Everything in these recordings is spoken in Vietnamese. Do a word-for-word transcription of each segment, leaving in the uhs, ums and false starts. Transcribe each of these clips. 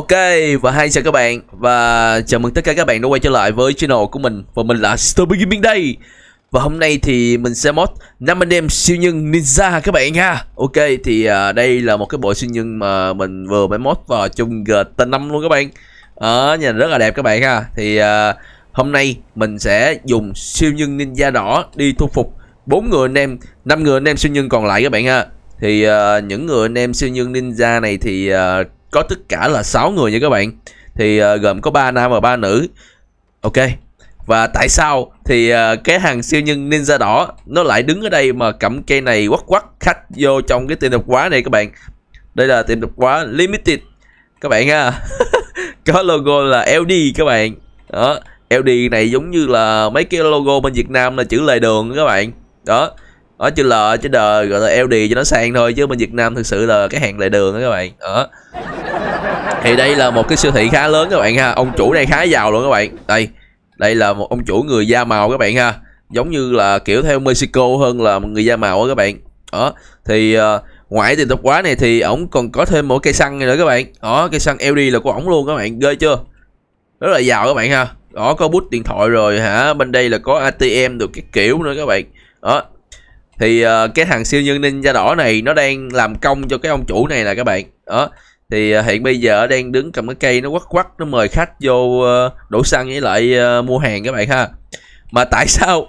Ok, và hi chào các bạn, và chào mừng tất cả các bạn đã quay trở lại với channel của mình. Và mình là Stormpy Gaming đây. Và hôm nay thì mình sẽ mod năm anh em siêu nhân ninja các bạn ha. Ok, thì à, đây là một cái bộ siêu nhân mà mình vừa mới mod vào trong GTA năm luôn các bạn. Đó, à, nhìn rất là đẹp các bạn ha. Thì à, hôm nay mình sẽ dùng siêu nhân ninja đỏ đi thu phục bốn người anh em, năm người anh em siêu nhân còn lại các bạn ha. Thì à, những người anh em siêu nhân ninja này thì à, có tất cả là sáu người nha các bạn. Thì uh, gồm có ba nam và ba nữ. Ok. Và tại sao thì uh, cái hàng siêu nhân ninja đỏ nó lại đứng ở đây mà cầm cây này quắt quắt khách vô trong cái tiệm tạp hóa này các bạn. Đây là tiệm tạp hóa Limited các bạn ha. Có logo là lờ đê các bạn. Đó, lờ đê này giống như là mấy cái logo bên Việt Nam là chữ lề đường các bạn. Đó, ở chữ L, chữ D gọi là lờ đê cho nó sang thôi, chứ bên Việt Nam thực sự là cái hàng lề đường đó các bạn. Đó. Thì đây là một cái siêu thị khá lớn các bạn ha. Ông chủ này khá giàu luôn các bạn. Đây, đây là một ông chủ người da màu các bạn ha. Giống như là kiểu theo Mexico hơn là người da màu đó các bạn. Đó, thì uh, ngoài tiền tạp hóa này thì ổng còn có thêm một cây xăng này nữa các bạn. Đó, cây xăng lờ đê là của ổng luôn các bạn, ghê chưa? Rất là giàu các bạn ha. Đó, có bút điện thoại rồi hả? Bên đây là có a tê em được cái kiểu nữa các bạn. Đó. Thì uh, cái thằng siêu nhân ninja đỏ này nó đang làm công cho cái ông chủ này là các bạn. Đó. Thì uh, hiện bây giờ đang đứng cầm cái cây nó quắt quắt, nó mời khách vô uh, đổ xăng với lại uh, mua hàng các bạn ha. Mà tại sao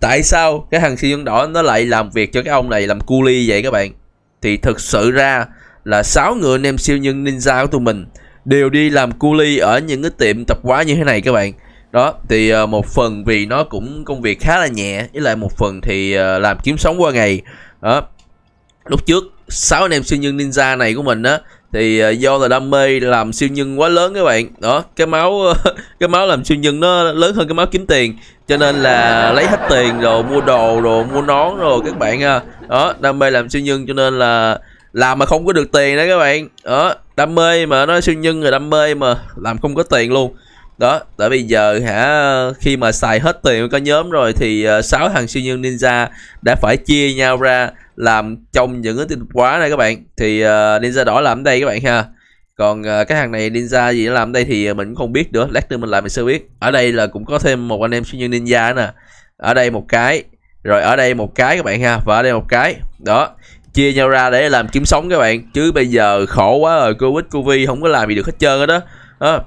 Tại sao cái thằng siêu nhân đỏ nó lại làm việc cho cái ông này làm cu li vậy các bạn? Thì thực sự ra là sáu người anh em siêu nhân ninja của tụi mình đều đi làm cu li ở những cái tiệm tạp hóa như thế này các bạn. Đó, thì một phần vì nó cũng công việc khá là nhẹ, với lại một phần thì làm kiếm sống qua ngày. Đó. Lúc trước sáu anh em siêu nhân ninja này của mình á thì do là đam mê làm siêu nhân quá lớn các bạn. Đó, cái máu cái máu làm siêu nhân nó lớn hơn cái máu kiếm tiền, cho nên là lấy hết tiền rồi mua đồ rồi mua nón rồi các bạn ha. Đó, đam mê làm siêu nhân cho nên là làm mà không có được tiền đó các bạn. Đó, đam mê mà nó siêu nhân rồi đam mê mà làm không có tiền luôn. Đó, tại bây giờ hả, khi mà xài hết tiền có nhóm rồi thì sáu uh, thằng siêu nhân ninja đã phải chia nhau ra làm trong những cái tiệm tạp hóa này các bạn. Thì uh, ninja đỏ làm ở đây các bạn ha. Còn uh, cái thằng này ninja gì nó làm ở đây thì mình cũng không biết nữa, lát nữa mình lại mình sẽ biết. Ở đây là cũng có thêm một anh em siêu nhân ninja nè. Ở đây một cái, rồi ở đây một cái các bạn ha, và ở đây một cái. Đó, chia nhau ra để làm kiếm sống các bạn. Chứ bây giờ khổ quá rồi, Covid, Covid không có làm gì được hết trơn hết đó. Đó.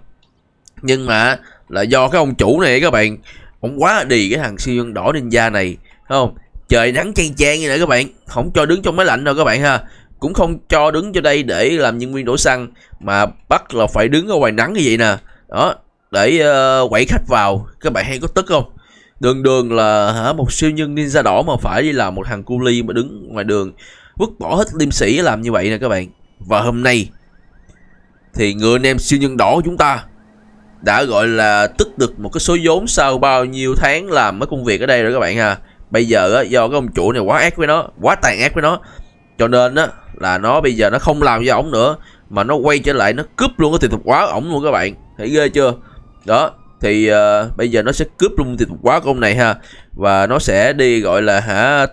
Nhưng mà là do cái ông chủ này các bạn, ông quá đì cái thằng siêu nhân đỏ ninja này, không? Trời nắng chang chang như này các bạn, không cho đứng trong máy lạnh đâu các bạn ha, cũng không cho đứng cho đây để làm nhân viên đổ xăng, mà bắt là phải đứng ở ngoài nắng như vậy nè. Đó, để uh, quậy khách vào, các bạn hay có tức không? Đường đường là hả, một siêu nhân ninja đỏ mà phải đi làm một thằng cu li mà đứng ngoài đường, vứt bỏ hết liêm sĩ làm như vậy nè các bạn. Và hôm nay thì người anh em siêu nhân đỏ của chúng ta đã gọi là tích được một cái số vốn sau bao nhiêu tháng làm mấy công việc ở đây rồi các bạn ha. Bây giờ do cái ông chủ này quá ác với nó, quá tàn ác với nó, cho nên á là nó bây giờ nó không làm cho ổng nữa, mà nó quay trở lại nó cướp luôn cái tiệm tạp hóa ổng luôn các bạn. Thấy ghê chưa? Đó, thì uh, bây giờ nó sẽ cướp luôn tiệm tạp hóa của ông này ha. Và nó sẽ đi gọi là hả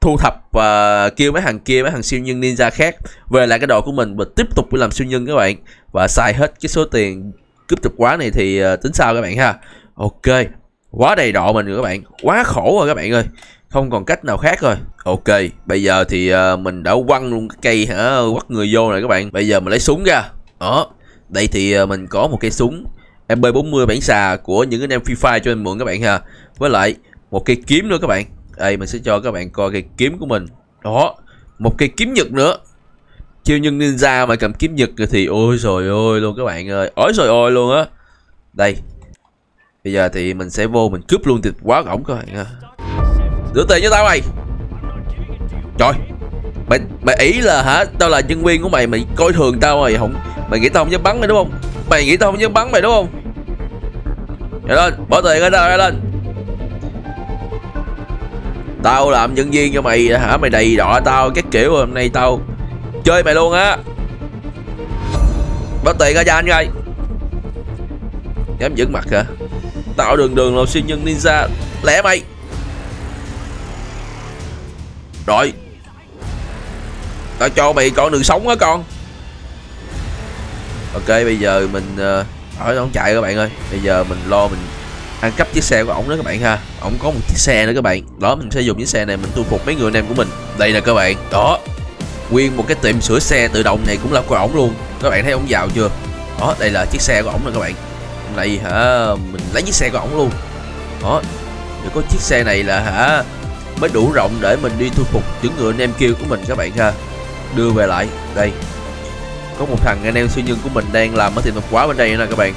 thu thập và kêu mấy thằng kia, mấy thằng siêu nhân ninja khác về lại cái đồ của mình và tiếp tục đi làm siêu nhân các bạn. Và xài hết cái số tiền cướp tạp hóa này thì tính sao các bạn ha. Ok, quá đầy đọ mình rồi các bạn, quá khổ rồi các bạn ơi, không còn cách nào khác rồi. Ok, bây giờ thì mình đã quăng luôn cái cây hả, quắt người vô rồi các bạn. Bây giờ mình lấy súng ra. Đó, đây thì mình có một cây súng em pê bốn mươi bản xà của những anh em Free Fire cho mình mượn các bạn ha. Với lại một cây kiếm nữa các bạn. Đây, mình sẽ cho các bạn coi cây kiếm của mình. Đó, một cây kiếm Nhật nữa. Siêu nhân ninja mà cầm kiếm Nhật thì ôi rồi ôi luôn các bạn ơi, ối rồi ôi luôn á. Đây, bây giờ thì mình sẽ vô mình cướp luôn thịt quá ổng các bạn ha. Rửa tiền cho tao mày. Trời, mày mày ý là hả, tao là nhân viên của mày, mày coi thường tao rồi không? Mày nghĩ tao không dám bắn mày đúng không? Mày nghĩ tao không dám bắn mày đúng không? Vậy lên, bỏ tiền ra tao lên. Tao làm nhân viên cho mày hả, mày đầy đọa tao các kiểu rồi, hôm nay tao chơi mày luôn á. Bắt tiền ra cho anh coi. Dám giữ mặt hả? Tạo đường đường là siêu nhân ninja lẻ mày. Rồi, tao cho mày con đường sống á con. Ok, bây giờ mình ở ổng chạy các bạn ơi. Bây giờ mình lo mình ăn cắp chiếc xe của ổng đó các bạn ha. Ổng có một chiếc xe nữa các bạn. Đó, mình sẽ dùng chiếc xe này mình thu phục mấy người anh em của mình. Đây nè các bạn. Đó, nguyên một cái tiệm sửa xe tự động này cũng là của ổng luôn. Các bạn thấy ổng vào chưa? Đó, đây là chiếc xe của ổng nè các bạn. Này hả, mình lấy chiếc xe của ổng luôn. Đó, để có chiếc xe này là hả mới đủ rộng để mình đi thu phục những người anh em kia của mình các bạn ha. Đưa về lại. Đây, có một thằng anh em siêu nhân của mình đang làm ở tiệm tạp hóa bên đây nè các bạn.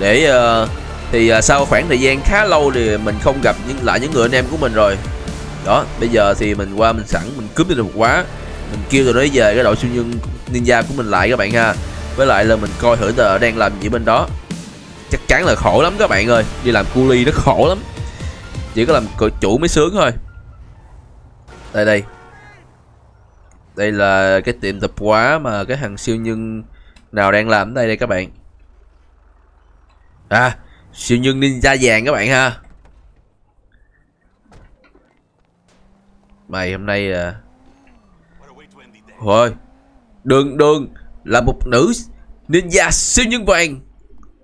Để uh, thì uh, sau khoảng thời gian khá lâu thì mình không gặp những lại những người anh em của mình rồi. Đó, bây giờ thì mình qua mình sẵn mình cướp tiệm tạp hóa, mình kêu tụi nó về cái đội siêu nhân ninja của mình lại các bạn ha. Với lại là mình coi thử tờ đang làm gì bên đó. Chắc chắn là khổ lắm các bạn ơi, đi làm cu ly nó khổ lắm, chỉ có làm chủ mới sướng thôi. Đây đây, đây là cái tiệm tạp hóa mà cái thằng siêu nhân nào đang làm ở đây đây các bạn. À, siêu nhân ninja vàng các bạn ha. Mày hôm nay à, thôi đường đường là một nữ ninja siêu nhân vàng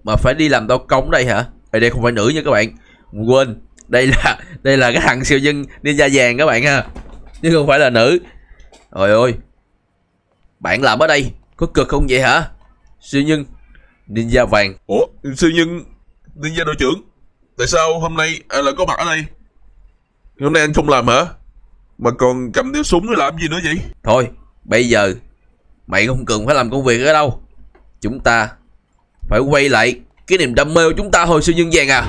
mà phải đi làm tao công đây hả? Ở đây không phải nữ nha các bạn, quên. Đây là đây là cái thằng siêu nhân ninja vàng các bạn ha, chứ không phải là nữ. Ôi ôi, bạn làm ở đây có cực không vậy hả? Siêu nhân ninja vàng. Ủa, siêu nhân ninja đội trưởng, tại sao hôm nay à, là có mặt ở đây? Hôm nay anh không làm hả? Mà còn cầm điếu súng để làm gì nữa vậy? Thôi, bây giờ mày không cần phải làm công việc ở đâu. Chúng ta phải quay lại cái niềm đam mê của chúng ta hồi siêu nhân vàng à.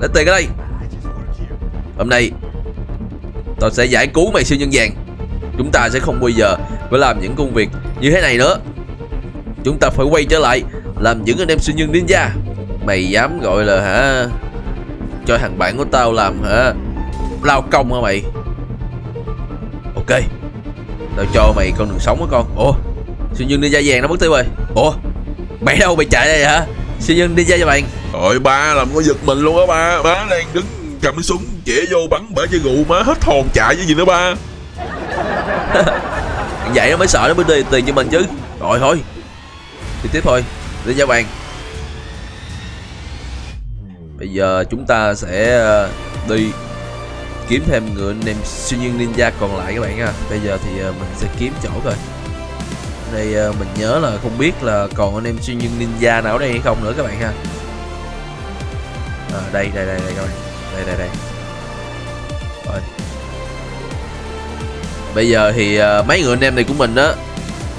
Lấy tiền ở đây. Hôm nay tao sẽ giải cứu mày siêu nhân vàng. Chúng ta sẽ không bao giờ phải làm những công việc như thế này nữa. Chúng ta phải quay trở lại làm những anh em siêu nhân ninja. Mày dám gọi là hả cho thằng bạn của tao làm hả lao công hả mày? Ok, tao cho mày con đường sống đó con. Ủa, siêu nhân ninja vàng nó mất tiêu rồi. Ủa, mày đâu mày chạy đây hả? Siêu nhân ninja cho bạn. Trời, ba làm có giật mình luôn á ba. Ba đang đứng cầm cái súng chĩa vô bắn bể dây gụ má hết hồn chạy với gì nữa ba. Vậy nó mới sợ, nó mới đưa tiền cho mình chứ. Rồi thôi, đi tiếp thôi, đi cho bạn. Bây giờ chúng ta sẽ đi kiếm thêm người anh em siêu nhân ninja còn lại các bạn ha. Bây giờ thì mình sẽ kiếm chỗ rồi. Đây mình nhớ là không biết là còn anh em siêu nhân ninja nào ở đây hay không nữa các bạn ha. À, đây đây đây đây các bạn, đây đây đây. Rồi, bây giờ thì uh, mấy người anh em này của mình á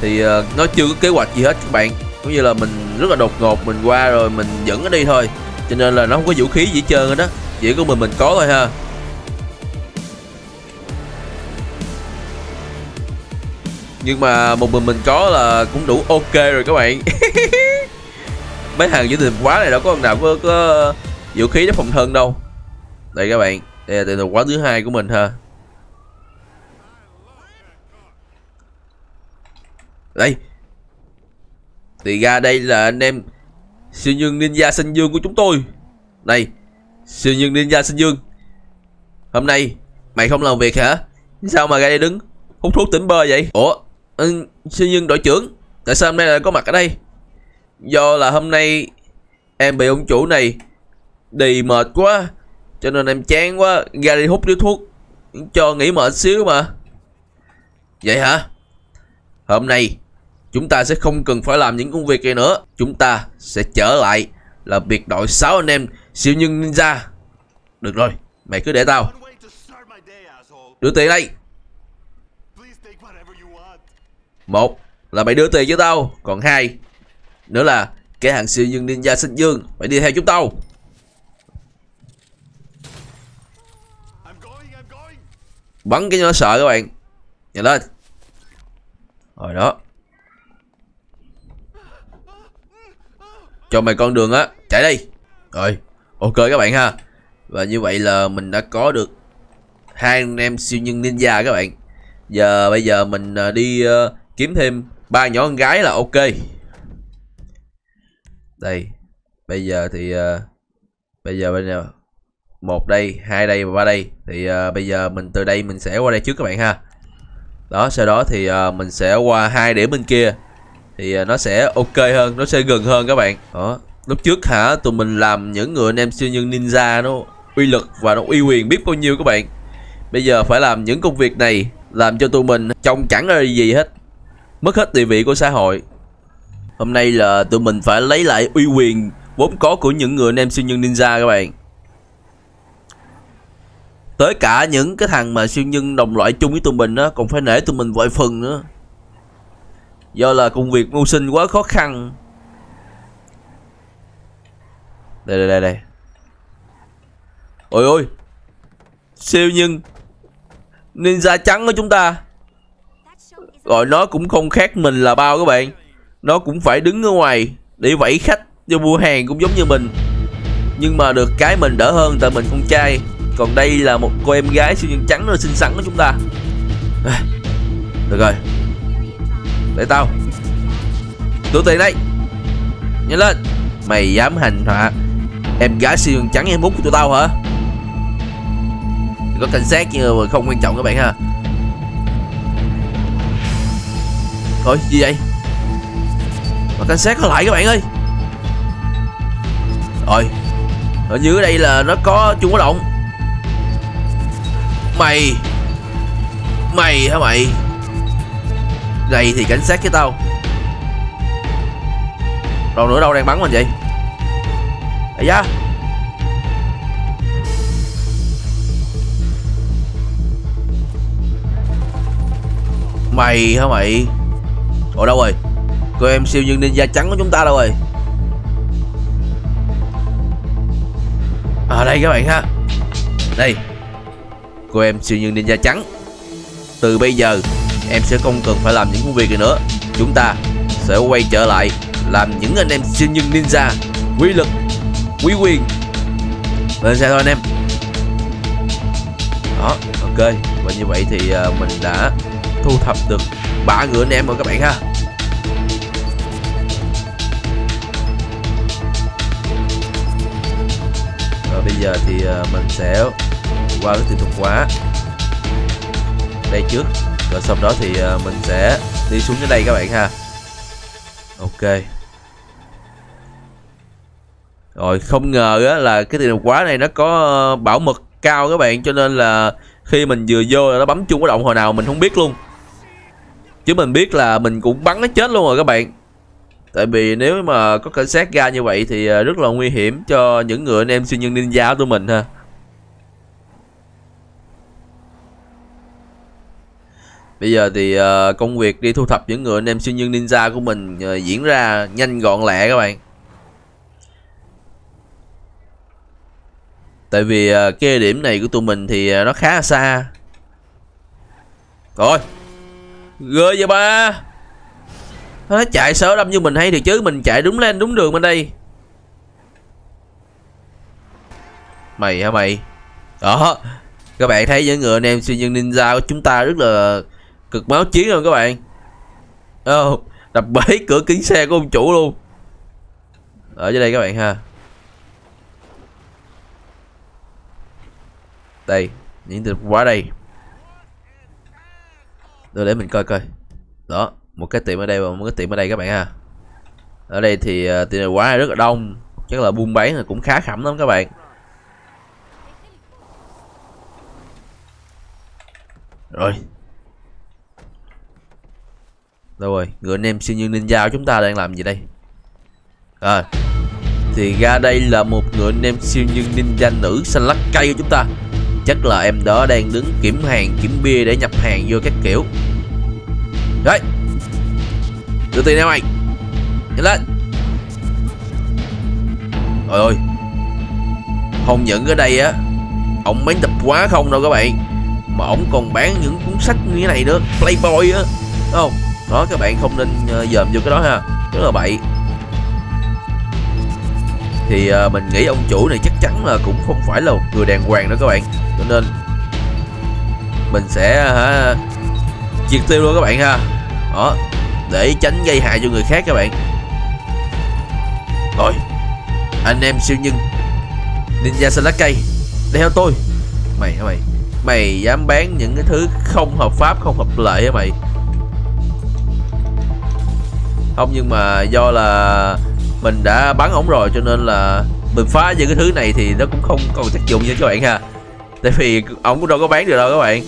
thì uh, nó chưa có kế hoạch gì hết các bạn. Cũng như là mình rất là đột ngột, mình qua rồi mình dẫn nó đi thôi, cho nên là nó không có vũ khí gì hết trơn đó, chỉ có mình mình có thôi ha. Nhưng mà một mình mình có là cũng đủ ok rồi các bạn. Mấy hàng dưới tiệm quá này đâu có thằng nào có, có vũ khí để phòng thân đâu. Đây các bạn, đây là tiệm quá thứ hai của mình ha. Đây, thì ra đây là anh em siêu nhân ninja xanh dương của chúng tôi. Đây, siêu nhân ninja xanh dương, hôm nay mày không làm việc hả? Sao mà ra đây đứng hút thuốc tỉnh bơ vậy? Ủa, ừ, siêu nhân đội trưởng, tại sao hôm nay lại có mặt ở đây? Do là hôm nay em bị ông chủ này đì mệt quá, cho nên em chán quá, ra đi hút điếu thuốc cho nghỉ mệt xíu mà. Vậy hả? Hôm nay chúng ta sẽ không cần phải làm những công việc này nữa. Chúng ta sẽ trở lại là biệt đội sáu anh em siêu nhân ninja. Được rồi, mày cứ để tao. Đưa tiền đây. Một là mày đưa tiền cho tao, còn hai nữa là cái hàng siêu nhân ninja xanh dương phải đi theo chúng tao. Bắn cái nó sợ các bạn. Nhảy lên. Rồi đó, cho mày con đường á, chạy đi. Rồi, ok các bạn ha. Và như vậy là mình đã có được hai anh em siêu nhân ninja các bạn. Giờ bây giờ mình đi uh, kiếm thêm ba nhỏ con gái là ok. Đây, bây giờ thì uh, bây giờ bên nào một đây, hai đây và ba đây. Thì uh, bây giờ mình từ đây mình sẽ qua đây trước các bạn ha. Đó, sau đó thì uh, mình sẽ qua hai điểm bên kia. thì nó sẽ ok hơn, nó sẽ gần hơn các bạn. Đó, lúc trước hả, tụi mình làm những người anh em siêu nhân ninja nó uy lực và nó uy quyền biết bao nhiêu các bạn. Bây giờ phải làm những công việc này làm cho tụi mình trông chẳng ra gì hết, mất hết địa vị của xã hội. Hôm nay là tụi mình phải lấy lại uy quyền vốn có của những người anh em siêu nhân ninja các bạn. Tới cả những cái thằng mà siêu nhân đồng loại chung với tụi mình á, còn phải nể tụi mình vội phần nữa. Do là công việc mưu sinh quá khó khăn. Đây đây đây đây. Ôi ôi, siêu nhân ninja trắng của chúng ta, gọi nó cũng không khác mình là bao các bạn. Nó cũng phải đứng ở ngoài để vẫy khách vô mua hàng cũng giống như mình. Nhưng mà được cái mình đỡ hơn tại mình con trai. Còn đây là một cô em gái siêu nhân trắng nó xinh xắn của chúng ta. Được rồi, để tao tụi tiền đây. Nhanh lên, mày dám hành hạ em gái siêu nhân trắng em út của tụi tao hả? Có cảnh sát nhưng mà không quan trọng các bạn ha. Thôi gì vậy mà cảnh sát có lại các bạn ơi. Rồi, ở dưới đây là nó có chuông báo động. Mày Mày hả mày? Này thì cảnh sát với tao. Đâu nữa, đâu đang bắn mình vậy? Ây da. Mày hả mày? Ủa đâu rồi? Cô em siêu nhân ninja trắng của chúng ta đâu rồi? Ở đây các bạn ha. Đây, cô em siêu nhân ninja trắng. Từ bây giờ em sẽ không cần phải làm những công việc này nữa. Chúng ta sẽ quay trở lại làm những anh em siêu nhân ninja quý lực, quý quyền. Lên xe thôi anh em. Đó, ok. Và như vậy thì mình đã thu thập được ba người anh em rồi các bạn ha. Rồi bây giờ thì mình sẽ qua cái tiệm tạp hóa đây trước, rồi sau đó thì mình sẽ đi xuống dưới đây các bạn ha. Ok. Rồi không ngờ á, là cái tiệm tạp hóa này nó có bảo mật cao các bạn, cho nên là khi mình vừa vô là nó bấm chuông báo động hồi nào mình không biết luôn. Chứ mình biết là mình cũng bắn nó chết luôn rồi các bạn. Tại vì nếu mà có cảnh sát ra như vậy thì rất là nguy hiểm cho những người anh em siêu nhân ninja của tụi mình ha. Bây giờ thì công việc đi thu thập những người anh em siêu nhân ninja của mình diễn ra nhanh gọn lẹ các bạn. Tại vì cái địa điểm này của tụi mình thì nó khá là xa. Rồi, ghê vậy ba. Nó chạy sợ đâm như mình hay thì chứ. Mình chạy đúng lên đúng đường bên đây. Mày hả mày? Đó, các bạn thấy những người anh em siêu nhân ninja của chúng ta rất là cực máu chiến luôn các bạn. Oh, đập bể cửa kính xe của ông chủ luôn. Ở dưới đây các bạn ha. Đây, những từ quá đây. Để mình coi coi. Đó, một cái tiệm ở đây và một cái tiệm ở đây các bạn ha. Ở đây thì tiệm này quá rất là đông, chắc là buôn bán là cũng khá khẩm lắm các bạn. Rồi, đâu rồi người anh em siêu nhân ninja của chúng ta đang làm gì đây? À, thì ra đây là một người anh em siêu nhân ninja nữ xanh lá cây của chúng ta. Chắc là em đó đang đứng kiểm hàng kiểm bia để nhập hàng vô các kiểu. Đấy, đưa tiền em mày. Nhanh lên. Trời ơi, không những ở đây á, ông bán tập quá không đâu các bạn, mà ông còn bán những cuốn sách như thế này nữa, Playboy á, đúng không? Đó, các bạn không nên dòm vô cái đó ha, rất là bậy. Thì à, mình nghĩ ông chủ này chắc chắn là cũng không phải là một người đàng hoàng đó các bạn. Cho nên mình sẽ hả, triệt tiêu luôn các bạn ha. Đó, để tránh gây hại cho người khác các bạn. Rồi, anh em siêu nhân ninja xanh lá cây, đi theo tôi. Mày hả mày? Mày dám bán những cái thứ không hợp pháp, không hợp lệ hả mày? không, nhưng mà do là mình đã bắn ổng rồi cho nên là mình phá những cái thứ này thì nó cũng không còn tác dụng nữa các bạn ha, tại vì ổng cũng đâu có bán được đâu các bạn.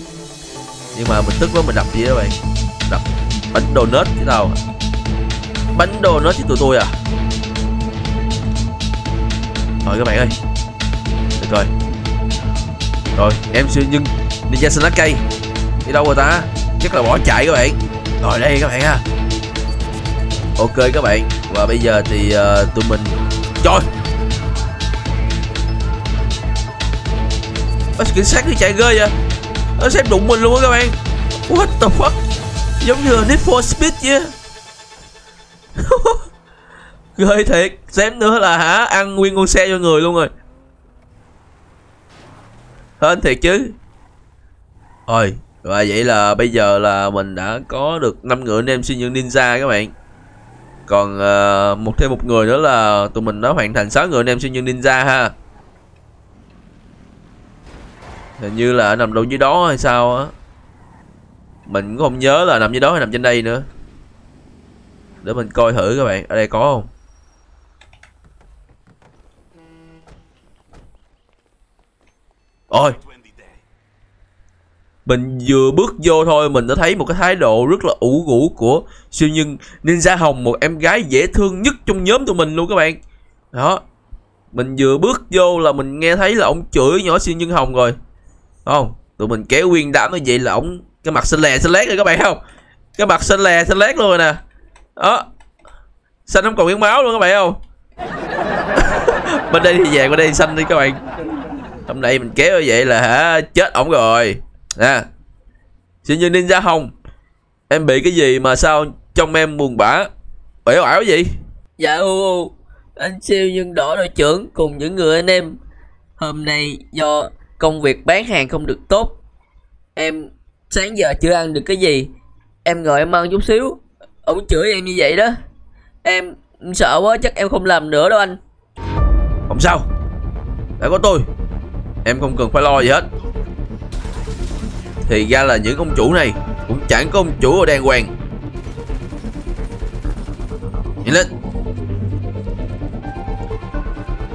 Nhưng mà mình tức quá mình đập gì đó các bạn, đập bánh donut chứ tao, bánh donut chứ tụi tôi à. Rồi các bạn ơi, được rồi, rồi em siêu nhân Ninja Snack cây đi đâu rồi ta, chắc là bỏ chạy các bạn. Rồi đây các bạn ha, ok các bạn, và bây giờ thì uh, tụi mình trời ơ cảnh sát đi chạy ghê vậy, ơ sếp đụng mình luôn á các bạn, what the fuck, giống như Need for Speed vậy. Ghê thiệt, xém nữa là hả ăn nguyên con xe cho người luôn rồi, hên thiệt chứ. Rồi và vậy là bây giờ là mình đã có được năm người anh em siêu nhân ninja các bạn, còn uh, một thêm một người nữa là tụi mình đã hoàn thành sáu người anh em siêu nhân ninja ha. Hình như là nằm đâu dưới đó hay sao á, mình cũng không nhớ là nằm dưới đó hay nằm trên đây nữa. Để mình coi thử các bạn, ở đây có không? Ôi, mình vừa bước vô thôi mình đã thấy một cái thái độ rất là ủ rũ của siêu nhân Ninja Hồng, một em gái dễ thương nhất trong nhóm tụi mình luôn các bạn. Đó, mình vừa bước vô là mình nghe thấy là ông chửi nhỏ siêu nhân Hồng rồi. Không, tụi mình kéo nguyên đám như vậy là ổng cái mặt xanh lè xanh lét rồi các bạn, không? Cái mặt xanh lè xanh lét luôn rồi nè. Đó, xanh không còn miếng máu luôn các bạn không. Bên đây thì vàng, bên đây thì xanh đi các bạn. Hôm nay mình kéo như vậy là hả chết ổng rồi nè. Siêu nhân Ninja Hồng, em bị cái gì mà sao trong em buồn bã ẻo ảo gì? Dạ u, anh siêu nhân Đỏ đội trưởng cùng những người anh em, hôm nay do công việc bán hàng không được tốt, em sáng giờ chưa ăn được cái gì, em ngồi em ăn chút xíu ổng chửi em như vậy đó, em sợ quá chắc em không làm nữa đâu anh. Không sao, đã có tôi, em không cần phải lo gì hết. Thì ra là những ông chủ này cũng chẳng có ông chủ ở đàng hoàng. Nhìn lên,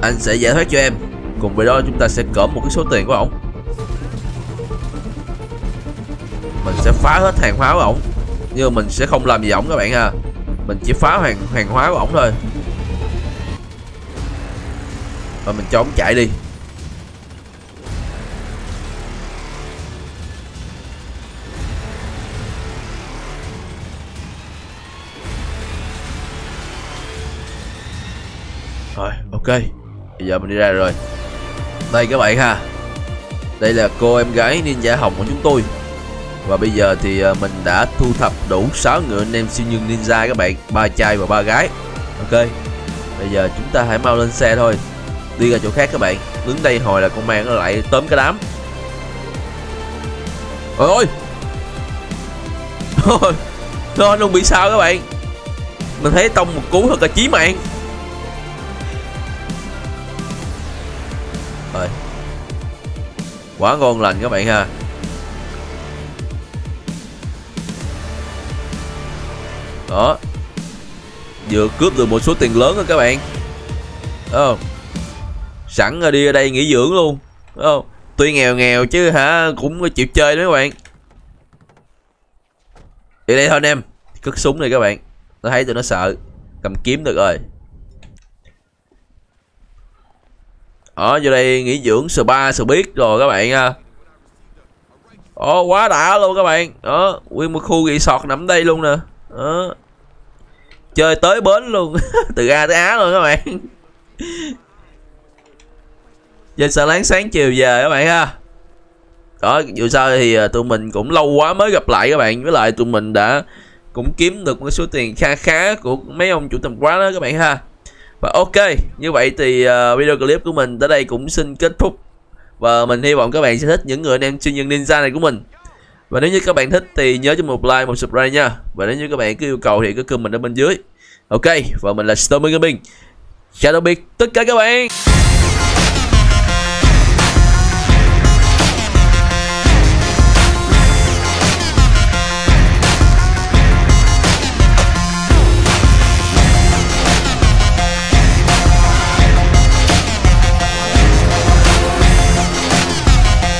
anh sẽ giải thoát cho em, cùng với đó chúng ta sẽ cõm một cái số tiền của ổng, mình sẽ phá hết hàng hóa của ổng. Nhưng mình sẽ không làm gì ổng các bạn ha, mình chỉ phá hàng, hàng hóa của ổng thôi. Và mình cho ổng chạy đi. Rồi ok, bây giờ mình đi ra rồi. Đây các bạn ha, đây là cô em gái Ninja Hồng của chúng tôi. Và bây giờ thì mình đã thu thập đủ sáu người anh em siêu nhân ninja các bạn, ba trai và ba gái. Ok, bây giờ chúng ta hãy mau lên xe thôi, đi ra chỗ khác các bạn. Đứng đây hồi là con mang nó lại tóm cái đám. Ôi ôi ôi, nó luôn bị sao các bạn, mình thấy tông một cú thật là chí mạng. Rồi, quá ngon lành các bạn ha. Đó, vừa cướp được một số tiền lớn rồi các bạn. Ờ, sẵn rồi đi ở đây nghỉ dưỡng luôn. Ờ, tuy nghèo nghèo chứ hả cũng chịu chơi đấy các bạn. Đi đây thôi anh em, cất súng này các bạn, nó thấy tụi nó sợ. Cầm kiếm được rồi. Ở vô đây nghỉ dưỡng spa spa biết rồi các bạn ha. Ồ quá đã luôn các bạn. Đó, nguyên một khu resort nằm đây luôn nè. Đó, chơi tới bến luôn. Từ A tới Á luôn các bạn. Giờ sáng láng sáng chiều về các bạn ha. Đó, dù sao thì tụi mình cũng lâu quá mới gặp lại các bạn. Với lại tụi mình đã cũng kiếm được một số tiền kha khá của mấy ông chủ tầm quá đó các bạn ha. Và ok, như vậy thì uh, video clip của mình tới đây cũng xin kết thúc. Và mình hy vọng các bạn sẽ thích những người anh em siêu nhân ninja này của mình. Và nếu như các bạn thích thì nhớ cho một like, một subscribe nha. Và nếu như các bạn cứ yêu cầu thì cứ comment ở bên dưới. Ok, và mình là Stormpy Gaming. Chào tạm biệt tất cả các bạn.